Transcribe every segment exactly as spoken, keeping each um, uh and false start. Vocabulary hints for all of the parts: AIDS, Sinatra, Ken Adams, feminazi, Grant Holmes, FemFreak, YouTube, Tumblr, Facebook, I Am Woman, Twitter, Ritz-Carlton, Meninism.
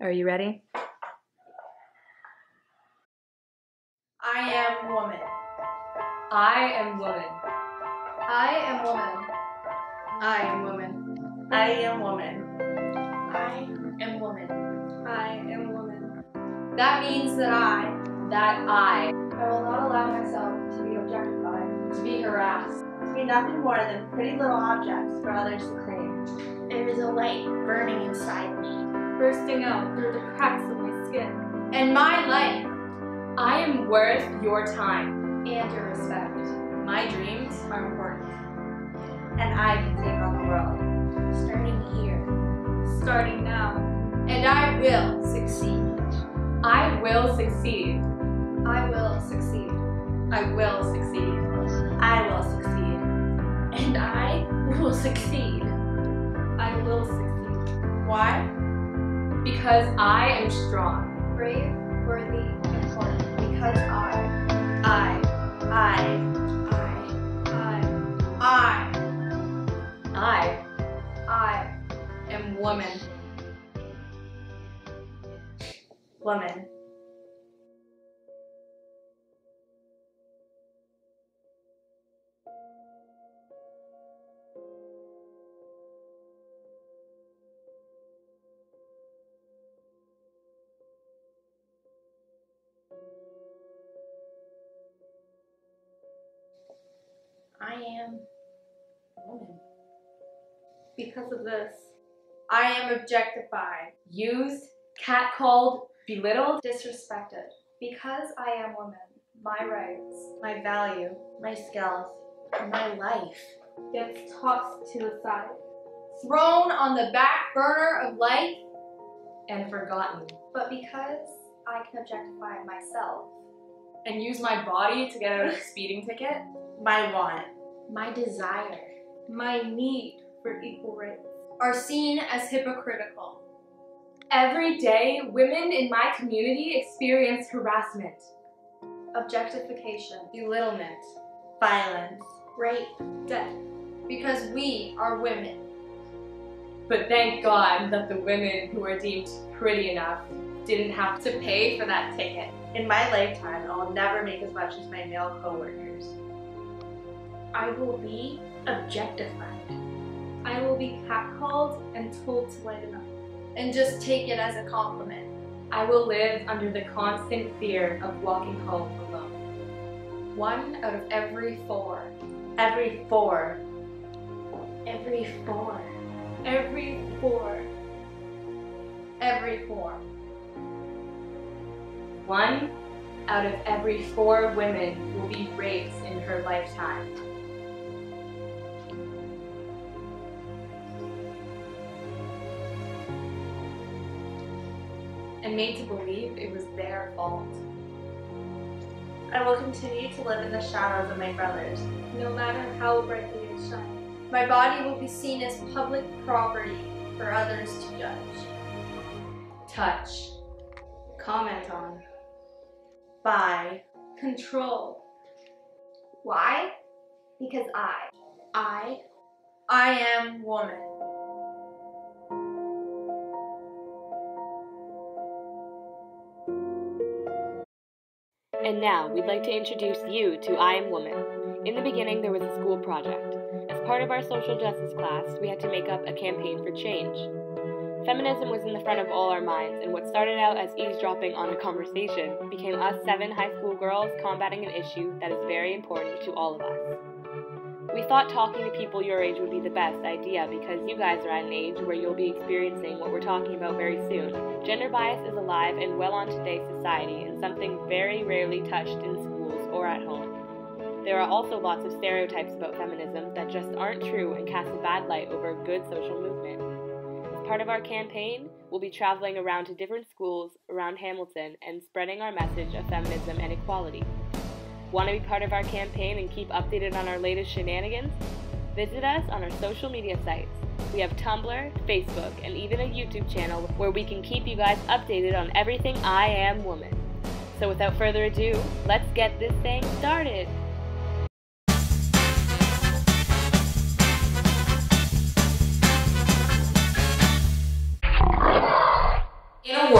Are you ready? I am woman. I am woman. I am woman. I am woman. I am woman. I am woman. I am woman. That means that I, that I, I will not allow myself to be objectified, to be harassed, to be nothing more than pretty little objects for others to claim. There is a light burning inside me, bursting out through the cracks of my skin. And my life, I am worth your time and your respect. My dreams are important, and I can take on the world, starting here, starting now. And I will succeed. I will succeed. I will succeed. I will succeed. I will succeed. And I will succeed. I will succeed. Why? Because I am strong, brave, worthy, important. Because I, I, I, I, I, I, I, I am woman. Woman. I am a woman. Because of this, I am objectified, used, catcalled, belittled, disrespected. Because I am woman, my rights, my value, my skills, my life gets tossed to the side, thrown on the back burner of life, and forgotten. But because I can objectify myself and use my body to get out of a speeding ticket, my want, my desire, my need for equal rights are seen as hypocritical. Every day, women in my community experience harassment, objectification, belittlement, violence, rape, death, because we are women. But thank God that the women who are deemed pretty enough didn't have to pay for that ticket. In my lifetime, I will never make as much as my male co-workers. I will be objectified. I will be catcalled and told to lighten up, and just take it as a compliment. I will live under the constant fear of walking home alone. One out of every four. Every four. Every four. Every four. Every four. One out of every four women will be raped in her lifetime. And made to believe it was their fault. I will continue to live in the shadows of my brothers, no matter how brightly it shines. My body will be seen as public property for others to judge, touch, comment on, buy, control. Why? Because I, I, I am woman. And now, we'd like to introduce you to I Am Woman. In the beginning, there was a school project. As part of our social justice class, we had to make up a campaign for change. Feminism was in the front of all our minds, and what started out as eavesdropping on a conversation became us seven high school girls combating an issue that is very important to all of us. We thought talking to people your age would be the best idea because you guys are at an age where you'll be experiencing what we're talking about very soon. Gender bias is alive and well on today's society and something very rarely touched in schools or at home. There are also lots of stereotypes about feminism that just aren't true and cast a bad light over a good social movement. As part of our campaign, we'll be traveling around to different schools around Hamilton and spreading our message of feminism and equality. Want to be part of our campaign and keep updated on our latest shenanigans? Visit us on our social media sites. We have Tumblr, Facebook, and even a YouTube channel where we can keep you guys updated on everything I Am Woman. So without further ado, let's get this thing started! In a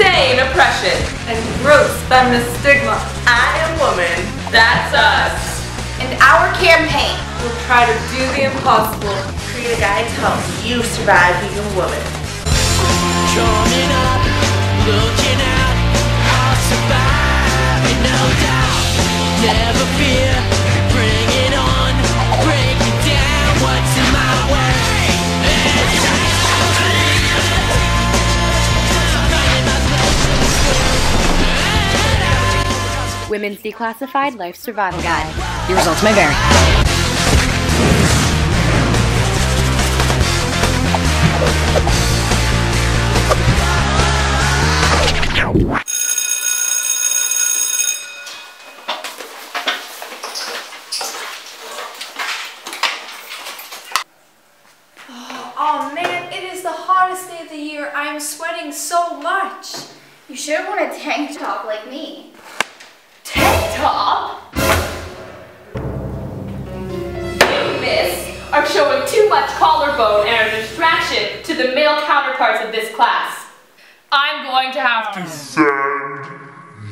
insane oppression and gross feminist stigma. I am woman. That's us. In our campaign, we'll try to do the impossible. Create a guide to help you survive being a woman. Joining up, looking out, I'll survive, no doubt. Never fear, bring it on, break it down, what's in my way? Women's Declassified Life Survival Guide. The results may vary. Oh, oh man, it is the hottest day of the year. I am sweating so much. You should have worn a tank top like me. Top. You, miss, are showing too much collarbone and are a distraction to the male counterparts of this class. I'm going to have to send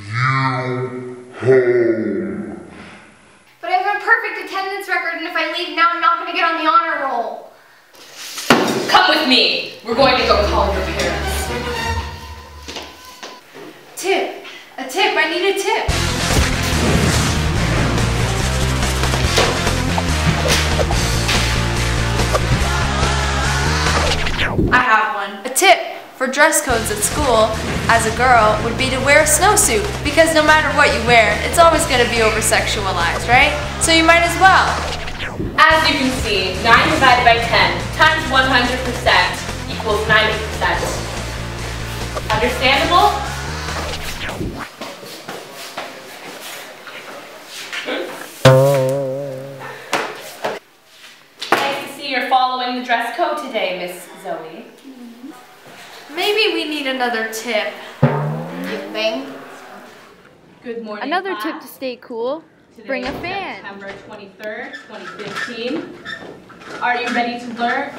you home. But I have a perfect attendance record, and if I leave now, I'm not going to get on the honor roll. Come with me. We're going to go call your parents. Tip. A tip. I need a tip. I have one. A tip for dress codes at school as a girl would be to wear a snowsuit, because no matter what you wear, it's always going to be over-sexualized, right? So you might as well. As you can see, nine divided by ten times one hundred percent equals ninety percent. Understandable? Following the dress code today, Miss Zoe. Maybe we need another tip. You think? Good morning. Another class. Tip to stay cool. Today bring a fan. September twenty-third, twenty fifteen. Are you ready to learn?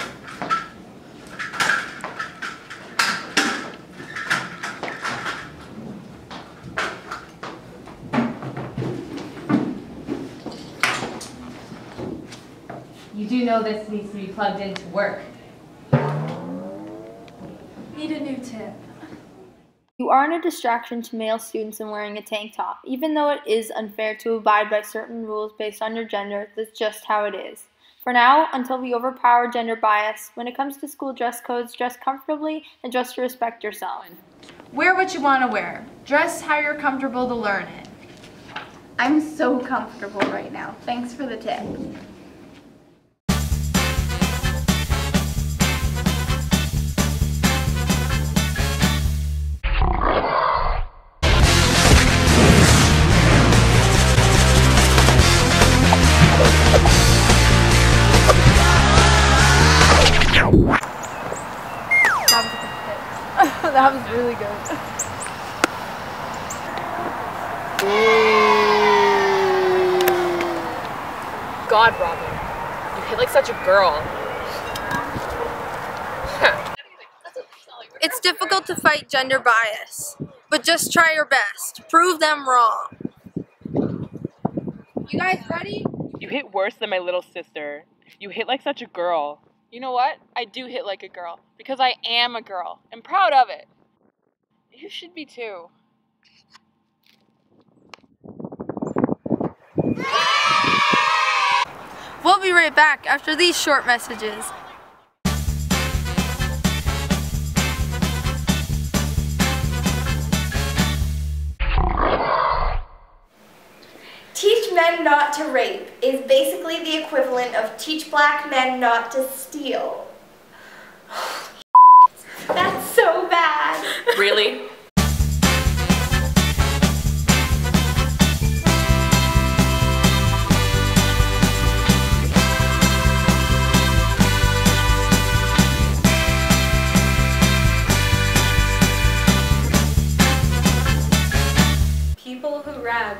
You do know this needs to be plugged into work. Need a new tip. You aren't a distraction to male students in wearing a tank top, even though it is unfair to abide by certain rules based on your gender. That's just how it is. For now, until we overpower gender bias, when it comes to school dress codes, dress comfortably and just to respect yourself. Wear what you want to wear. Dress how you're comfortable to learn it. I'm so comfortable right now. Thanks for the tip. That was really good. God, Robin, you hit like such a girl. It's difficult to fight gender bias, but just try your best. Prove them wrong. You guys ready? You hit worse than my little sister. You hit like such a girl. You know what? I do hit like a girl, because I am a girl, and proud of it. You should be too. We'll be right back after these short messages. Teach men not to rape is basically the equivalent of teach black men not to steal. That's so bad. Really?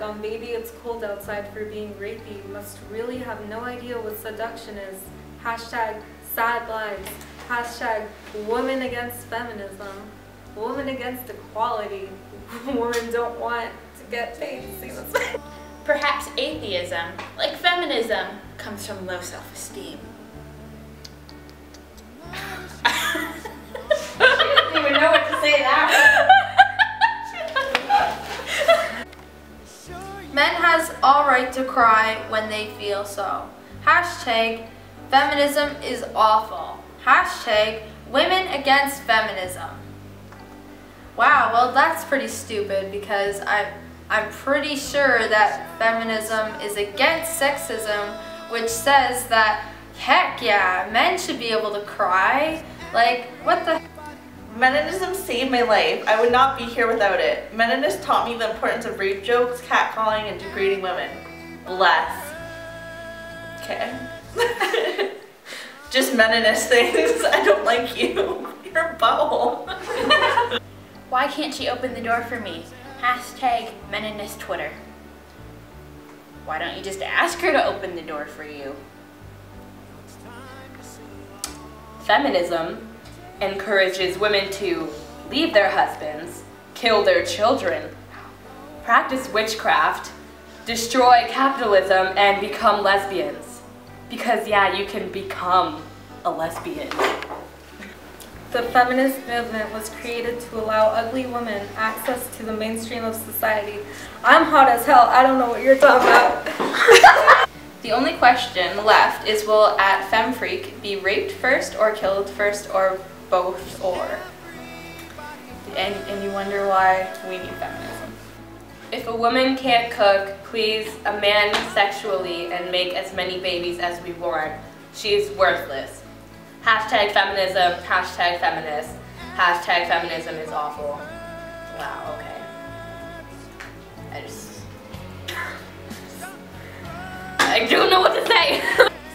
On Baby It's Cold Outside for being rapey must really have no idea what seduction is. Hashtag sad lives. Hashtag women against feminism. woman against equality. Women don't want to get paid to see what's like. Perhaps atheism, like feminism, comes from low self-esteem. She doesn't even know what to say that. Men has all right to cry when they feel so. Hashtag feminism is awful. Hashtag women against feminism. Wow, well that's pretty stupid because I, I'm pretty sure that feminism is against sexism, which says that, heck yeah, men should be able to cry. Like, what the heck? Meninism saved my life. I would not be here without it. Meninist taught me the importance of rape jokes, catcalling, and degrading women. Bless. Okay. Just meninist things. I don't like you. You're a butthole. Why can't she open the door for me? Hashtag meninist Twitter. Why don't you just ask her to open the door for you? Feminism encourages women to leave their husbands, kill their children, practice witchcraft, destroy capitalism, and become lesbians. Because yeah, you can become a lesbian. The feminist movement was created to allow ugly women access to the mainstream of society. I'm hot as hell, I don't know what you're talking about. The only question left is, will at FemFreak be raped first or killed first or both or? And, and you wonder why we need feminism. If a woman can't cook, please a man sexually and make as many babies as we want. She is worthless. Hashtag feminism, hashtag feminist, hashtag feminism is awful. Wow, okay. I just... I don't know what to say.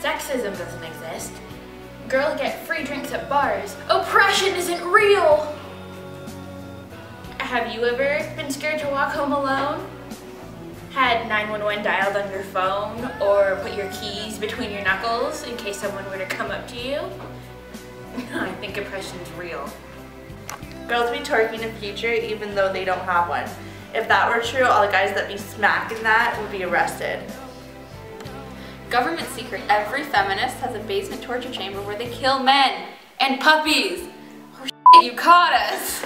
Sexism doesn't exist. Girl get free drinks at bars. Oppression isn't real. Have you ever been scared to walk home alone? Had nine one one dialed on your phone or put your keys between your knuckles in case someone were to come up to you? I think oppression's real. Girls be twerking in the future even though they don't have one. If that were true, all the guys that be smacking that would be arrested. Government secret, every feminist has a basement torture chamber where they kill men and puppies. Oh shit, you caught us.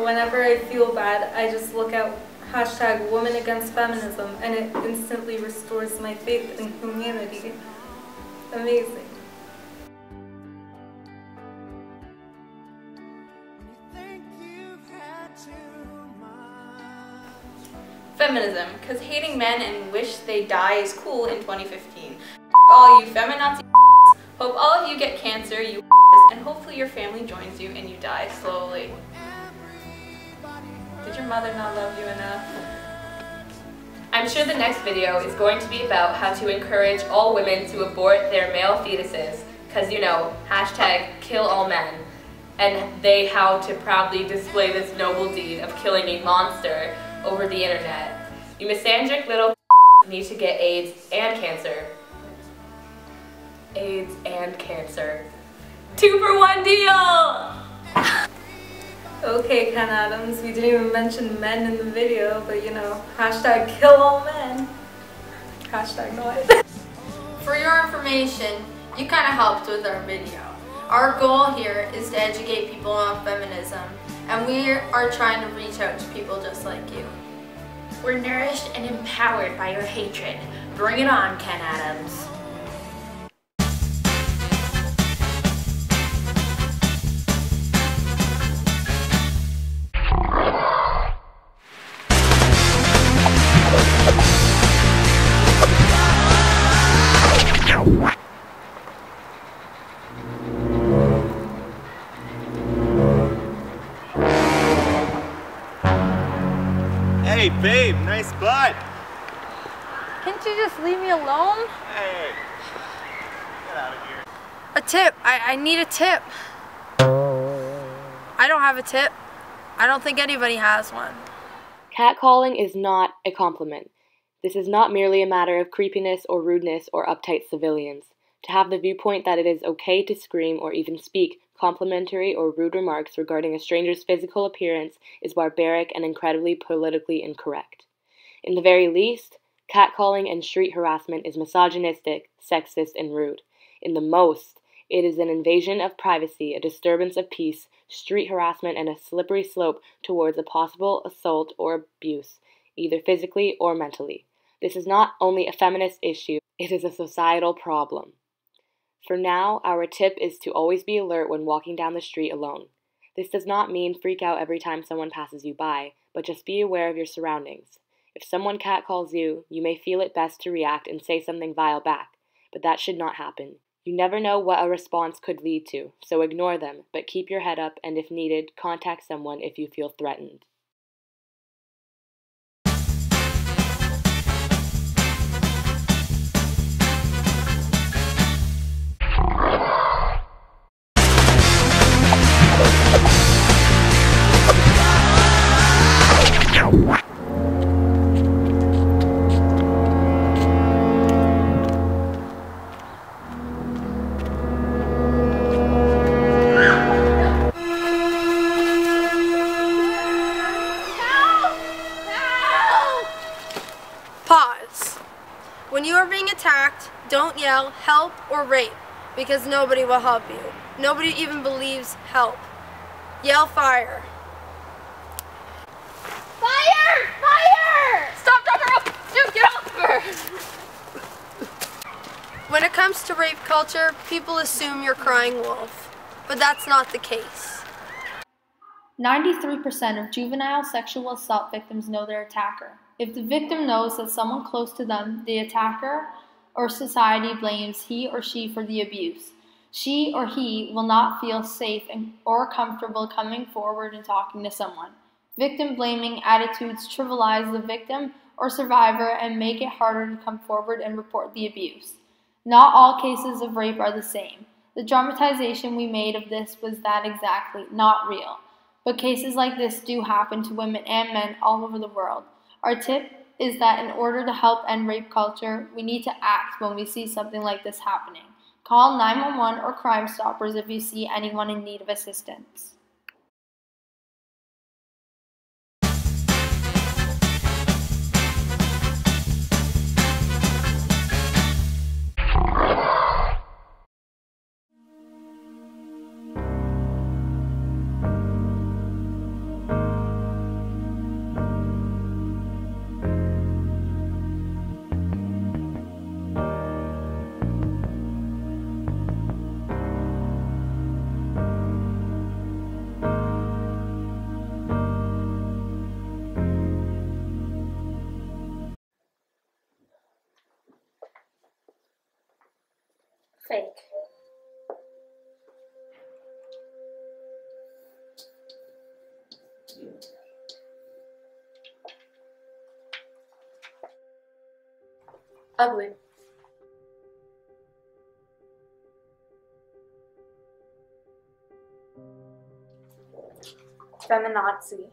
Whenever I feel bad, I just look at hashtag women against feminism and it instantly restores my faith in humanity. Amazing. Feminism, because hating men and wish they die is cool in twenty fifteen. All you feminazi. Hope all of you get cancer, you and hopefully your family joins you and you die slowly. Did your mother not love you enough? I'm sure the next video is going to be about how to encourage all women to abort their male fetuses, because you know, hashtag kill all men, and they how to proudly display this noble deed of killing a monster over the internet. You misandric little need to get AIDS and cancer. AIDS and cancer. Two for one deal! Okay, Ken Adams, we didn't even mention men in the video, but you know, hashtag kill all men. Hashtag noise. For your information, you kind of helped with our video. Our goal here is to educate people on feminism, and we are trying to reach out to people just like you. We're nourished and empowered by your hatred. Bring it on, Ken Adams. Hey babe, nice butt! Can't you just leave me alone? Hey, get out of here. A tip, I, I need a tip. I don't have a tip. I don't think anybody has one. Catcalling is not a compliment. This is not merely a matter of creepiness or rudeness or uptight civilians. To have the viewpoint that it is okay to scream or even speak complimentary or rude remarks regarding a stranger's physical appearance is barbaric and incredibly politically incorrect. In the very least, catcalling and street harassment is misogynistic, sexist, and rude. In the most, it is an invasion of privacy, a disturbance of peace, street harassment, and a slippery slope towards a possible assault or abuse, either physically or mentally. This is not only a feminist issue, it is a societal problem. For now, our tip is to always be alert when walking down the street alone. This does not mean freak out every time someone passes you by, but just be aware of your surroundings. If someone catcalls you, you may feel it best to react and say something vile back, but that should not happen. You never know what a response could lead to, so ignore them, but keep your head up and, if needed, contact someone if you feel threatened. When you are being attacked, don't yell help or rape, because nobody will help you. Nobody even believes help. Yell fire. Fire! Fire! Stop, drop her off! Dude, get off her! When it comes to rape culture, people assume you're crying wolf, but that's not the case. ninety-three percent of juvenile sexual assault victims know their attacker. If the victim knows that someone close to them, the attacker or society blames he or she for the abuse, she or he will not feel safe and or comfortable coming forward and talking to someone. Victim-blaming attitudes trivialize the victim or survivor and make it harder to come forward and report the abuse. Not all cases of rape are the same. The dramatization we made of this was that exactly, not real. But cases like this do happen to women and men all over the world. Our tip is that in order to help end rape culture, we need to act when we see something like this happening. Call nine one one or Crime Stoppers if you see anyone in need of assistance. Fake. Ugly. Feminazi.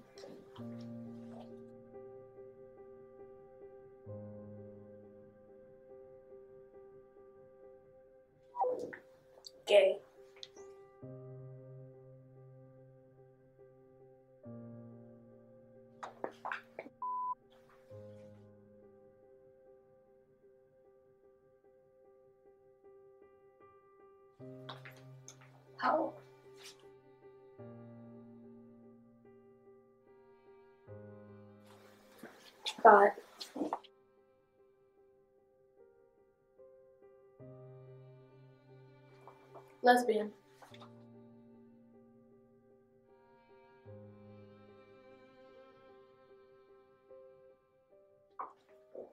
Gay. How? God. Lesbian.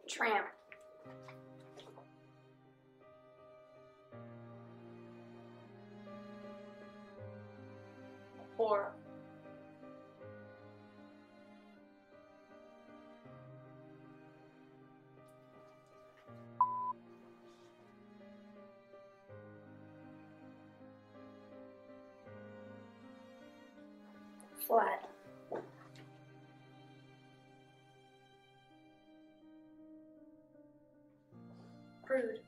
Tramp. Whore. Flat. Rude.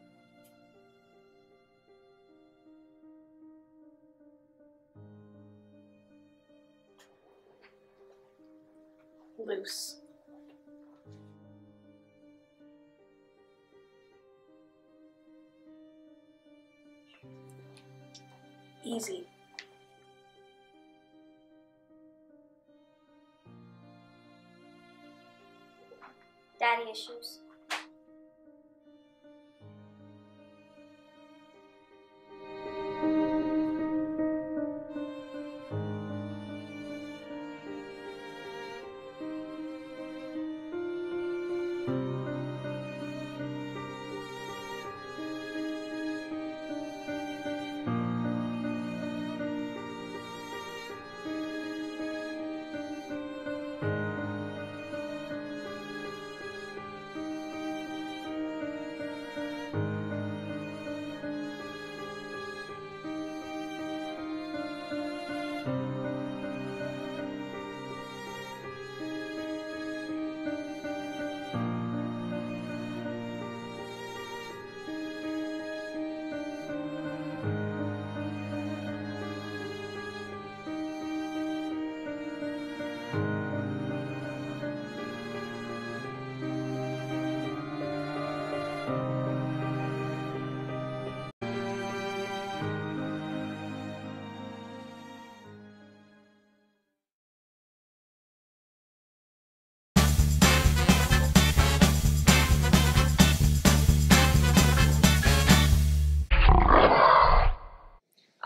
loose. Easy. Daddy issues.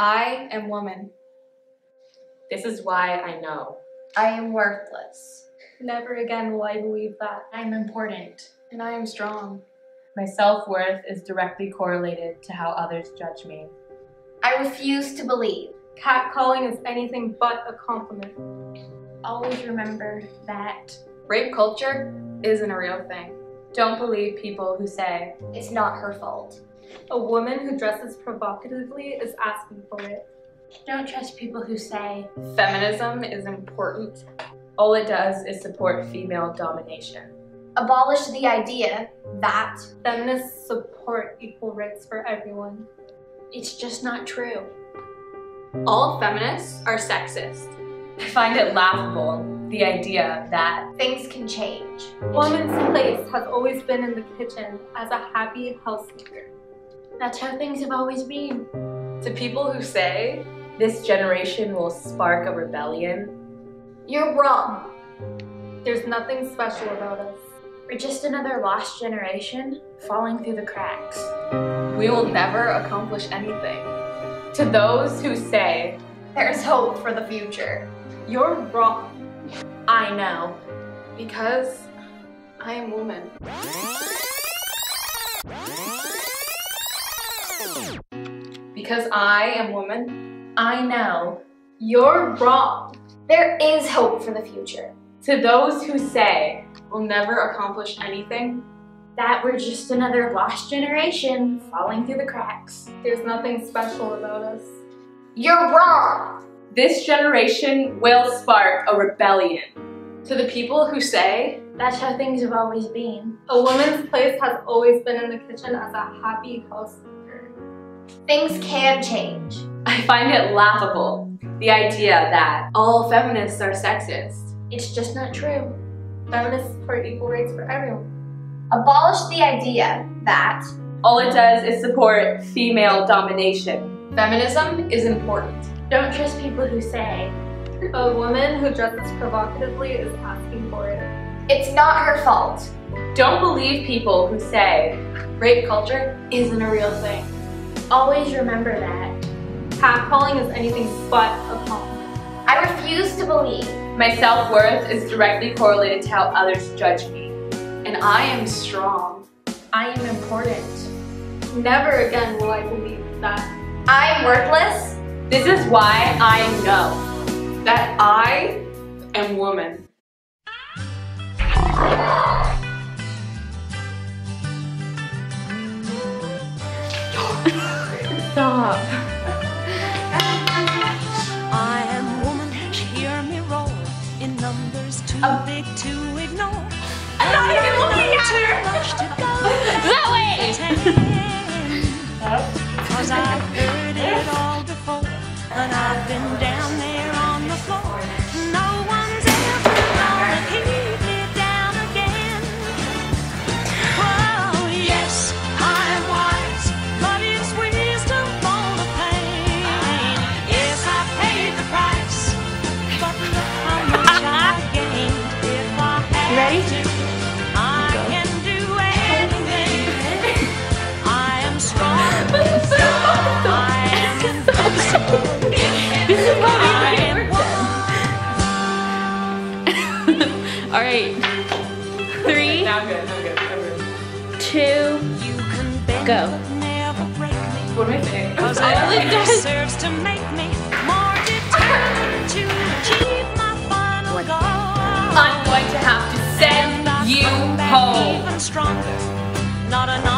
I am woman. This is why I know. I am worthless. Never again will I believe that. I am important. And I am strong. My self-worth is directly correlated to how others judge me. I refuse to believe. Catcalling is anything but a compliment. Always remember that rape culture isn't a real thing. Don't believe people who say, it's not her fault. A woman who dresses provocatively is asking for it. Don't trust people who say, feminism is important. All it does is support female domination. Abolish the idea that feminists support equal rights for everyone. It's just not true. All feminists are sexist. I find it laughable, the idea that things can change. Woman's place has always been in the kitchen as a happy housekeeper. That's how things have always been. To people who say, this generation will spark a rebellion, you're wrong. There's nothing special about us. We're just another lost generation falling through the cracks. We will never accomplish anything. To those who say, there's hope for the future, you're wrong. I know. Because I am woman. Because I am woman, I know. You're wrong. There is hope for the future. To those who say we'll never accomplish anything, that we're just another lost generation falling through the cracks. There's nothing special about us. You're wrong. This generation will spark a rebellion. To the people who say, that's how things have always been. A woman's place has always been in the kitchen as a happy house. Things can change. I find it laughable, the idea that all feminists are sexist. It's just not true. Feminists support equal rights for everyone. Abolish the idea that all it does is support female domination. Feminism is important. Don't trust people who say, a woman who dresses provocatively is asking for it. It's not her fault. Don't believe people who say, rape culture isn't a real thing. Always remember that. Catcalling is anything but a compliment. I refuse to believe. My self-worth is directly correlated to how others judge me. And I am strong. I am important. Never again will I believe that. I am worthless. This is why I know that I am woman. Stop. I am woman, hear me roll in numbers too oh. big to ignore. I'm not even looking at her! That way! Cause I've heard it all before, and I've been down there on the floor. No one's ever known a heat. right. Three. Now I'm good, now I'm good. I'm good. Two. You can bend, go. What am I saying? I was serves to make me more determined to achieve my final goal. I'm going to have to send you home. Even stronger. Not enough.